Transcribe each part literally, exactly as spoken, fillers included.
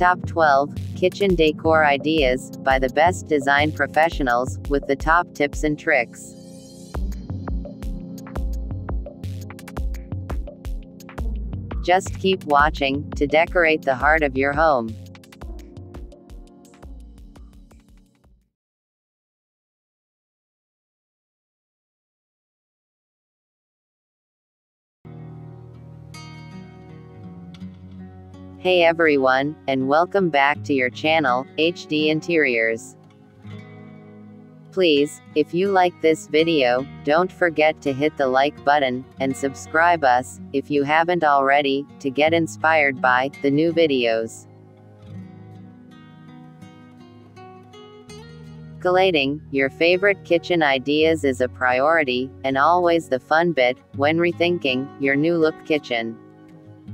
Top twelve, Kitchen Decor Ideas, by the best design professionals, with the top tips and tricks. Just keep watching, to decorate the heart of your home. Hey everyone, and welcome back to your channel, H D Interiors. Please, if you like this video, don't forget to hit the like button, and subscribe us, if you haven't already, to get inspired by the new videos. Collating your favorite kitchen ideas is a priority, and always the fun bit, when rethinking your new look kitchen.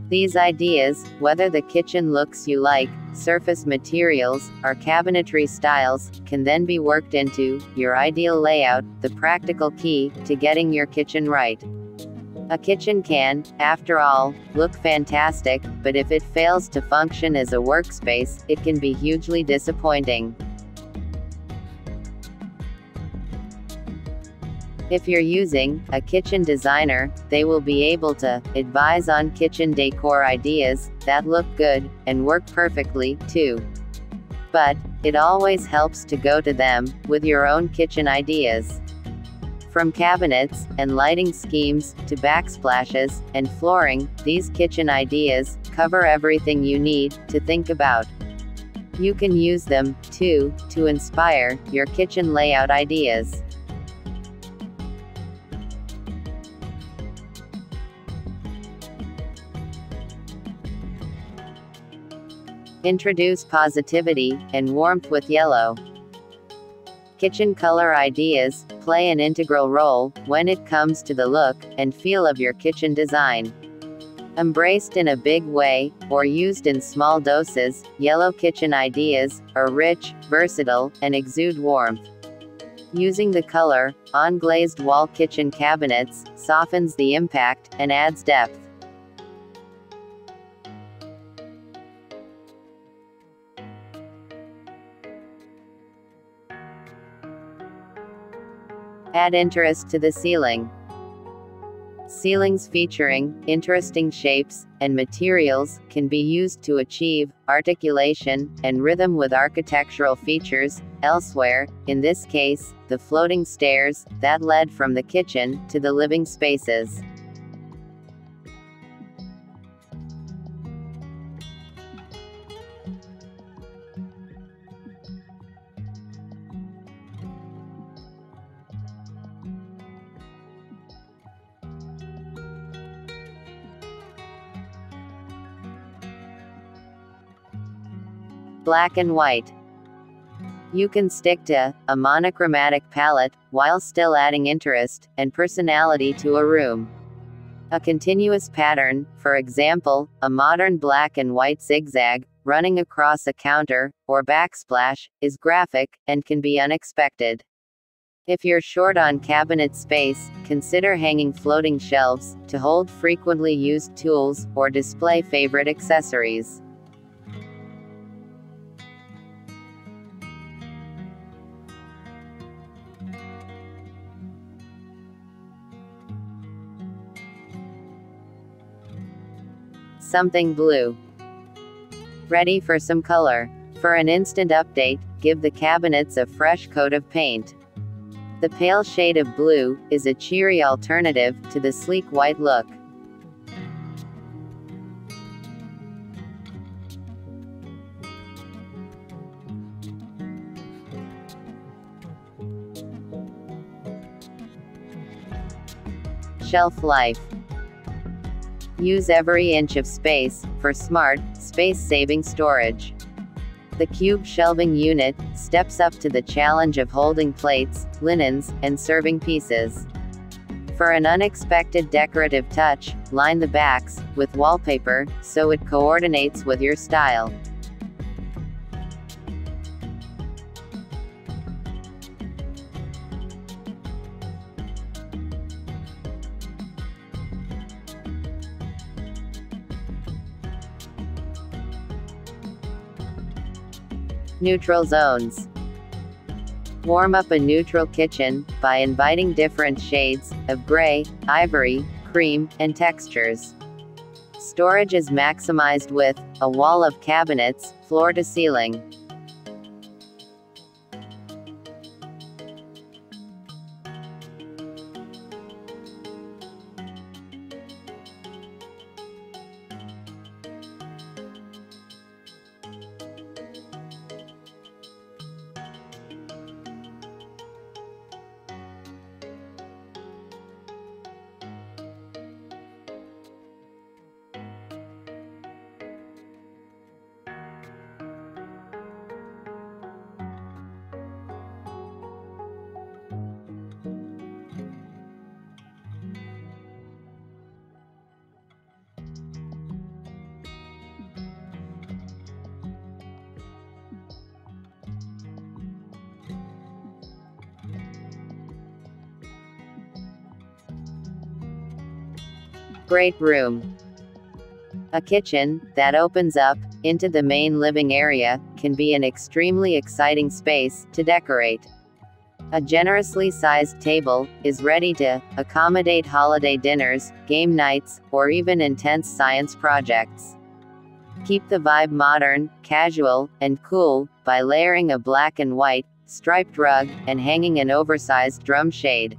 These ideas, whether the kitchen looks you like, surface materials, or cabinetry styles, can then be worked into your ideal layout, the practical key to getting your kitchen right. A kitchen can, after all, look fantastic, but if it fails to function as a workspace, it can be hugely disappointing. If you're using a kitchen designer, they will be able to advise on kitchen decor ideas that look good and work perfectly, too. But it always helps to go to them with your own kitchen ideas. From cabinets and lighting schemes to backsplashes and flooring, these kitchen ideas cover everything you need to think about. You can use them, too, to inspire your kitchen layout ideas. Introduce positivity and warmth with yellow. Kitchen color ideas play an integral role when it comes to the look and feel of your kitchen design. Embraced in a big way, or used in small doses, yellow kitchen ideas are rich, versatile, and exude warmth. Using the color on glazed wall kitchen cabinets softens the impact and adds depth. Add interest to the ceiling. Ceilings featuring interesting shapes and materials can be used to achieve articulation and rhythm with architectural features elsewhere, in this case, the floating stairs that led from the kitchen to the living spaces. Black and white. You can stick to a monochromatic palette while still adding interest and personality to a room. A continuous pattern, for example, a modern black and white zigzag running across a counter or backsplash, is graphic and can be unexpected. If you're short on cabinet space, consider hanging floating shelves to hold frequently used tools or display favorite accessories. Something blue. Ready for some color. For an instant update, give the cabinets a fresh coat of paint. The pale shade of blue is a cheery alternative to the sleek white look. Shelf life. Use every inch of space for smart, space-saving storage. The cube shelving unit steps up to the challenge of holding plates, linens, and serving pieces. For an unexpected decorative touch, line the backs with wallpaper so it coordinates with your style. Neutral zones. Warm up a neutral kitchen by inviting different shades of gray, ivory, cream, and textures. Storage is maximized with a wall of cabinets, floor to ceiling. Great room. A kitchen that opens up into the main living area can be an extremely exciting space to decorate. A generously sized table is ready to accommodate holiday dinners, game nights, or even intense science projects. Keep the vibe modern, casual, and cool by layering a black and white striped rug and hanging an oversized drum shade.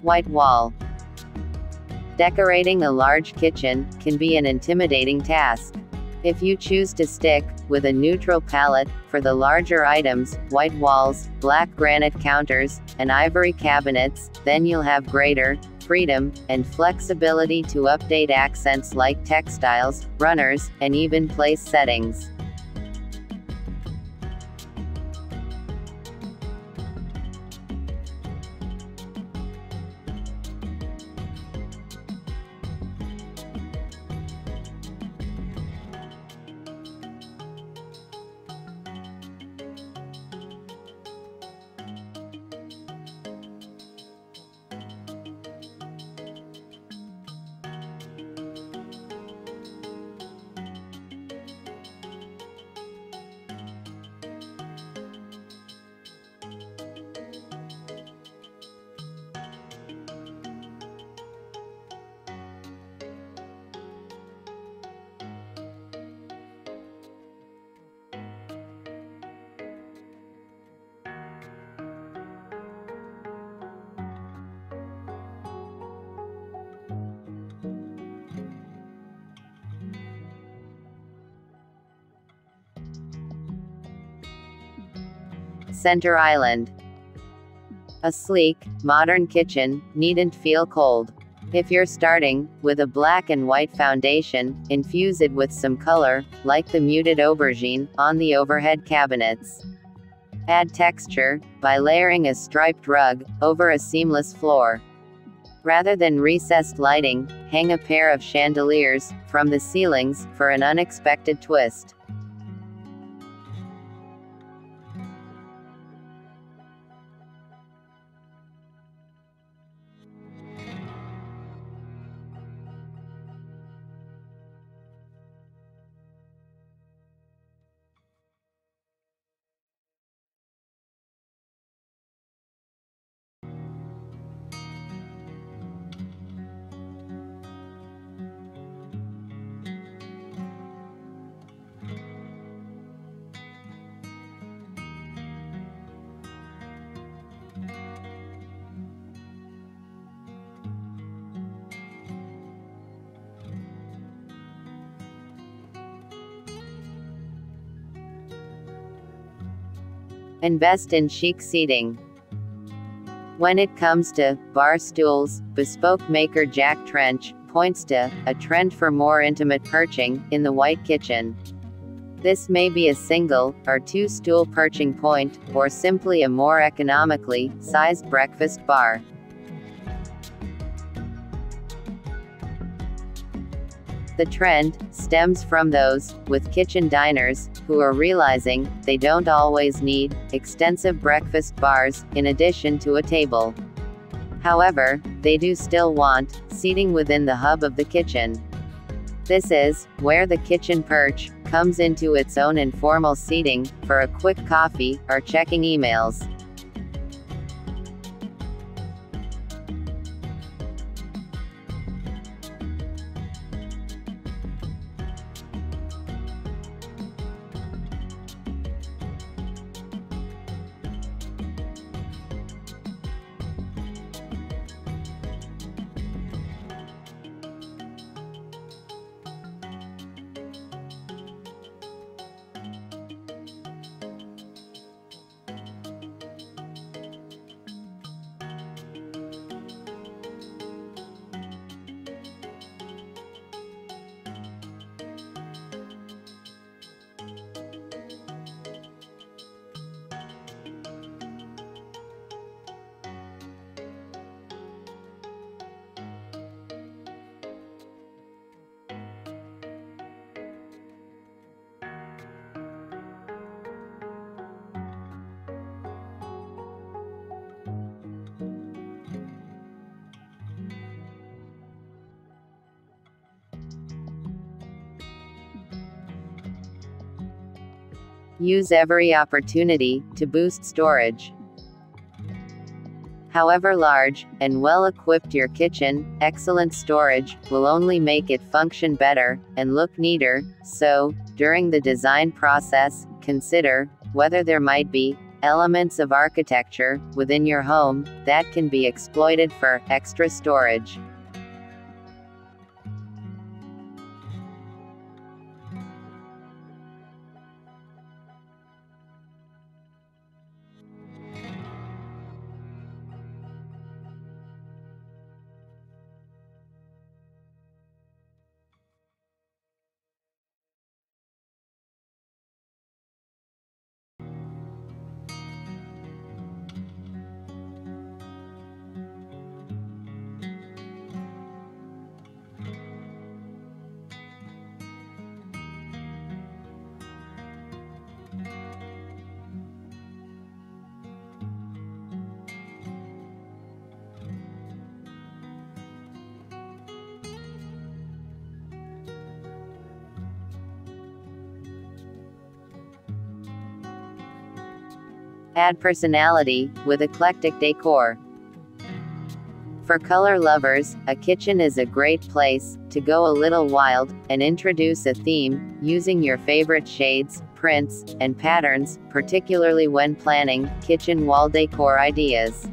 White wall. Decorating a large kitchen can be an intimidating task. If you choose to stick with a neutral palette for the larger items, white walls, black granite counters, and ivory cabinets, then you'll have greater freedom and flexibility to update accents like textiles, runners, and even place settings. Center island. A sleek, modern kitchen needn't feel cold. If you're starting with a black and white foundation, infuse it with some color, like the muted aubergine, on the overhead cabinets. Add texture by layering a striped rug over a seamless floor. Rather than recessed lighting, hang a pair of chandeliers from the ceilings for an unexpected twist. Invest in chic seating. When it comes to bar stools, bespoke maker Jack Trench points to a trend for more intimate perching in the white kitchen. This may be a single or two-stool perching point, or simply a more economically sized breakfast bar. The trend stems from those with kitchen diners who are realizing they don't always need extensive breakfast bars in addition to a table. However, they do still want seating within the hub of the kitchen. This is where the kitchen perch comes into its own informal seating for a quick coffee or checking emails. Use every opportunity to boost storage. However large and well-equipped your kitchen, excellent storage will only make it function better and look neater. So, during the design process, consider whether there might be elements of architecture within your home that can be exploited for extra storage. Add personality with eclectic decor. For color lovers, a kitchen is a great place to go a little wild and introduce a theme using your favorite shades, prints, and patterns, particularly when planning kitchen wall decor ideas.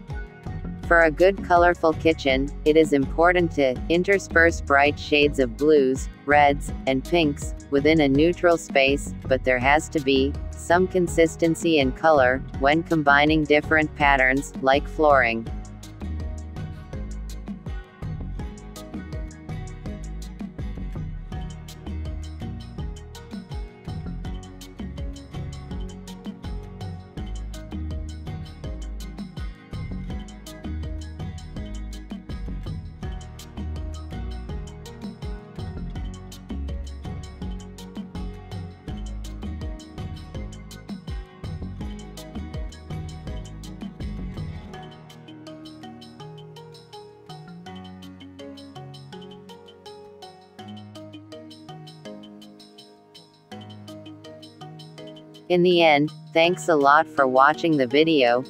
For a good colorful kitchen, it is important to intersperse bright shades of blues, reds, and pinks within a neutral space, but there has to be some consistency in color when combining different patterns, like flooring. In the end, thanks a lot for watching the video.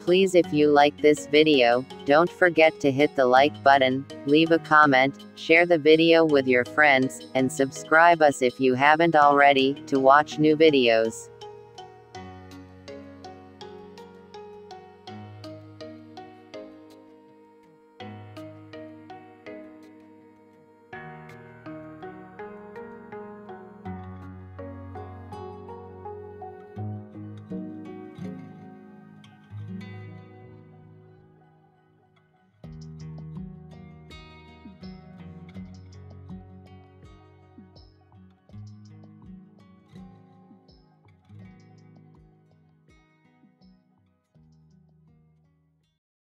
Please, if you like this video, don't forget to hit the like button, leave a comment, share the video with your friends, and subscribe us if you haven't already, to watch new videos.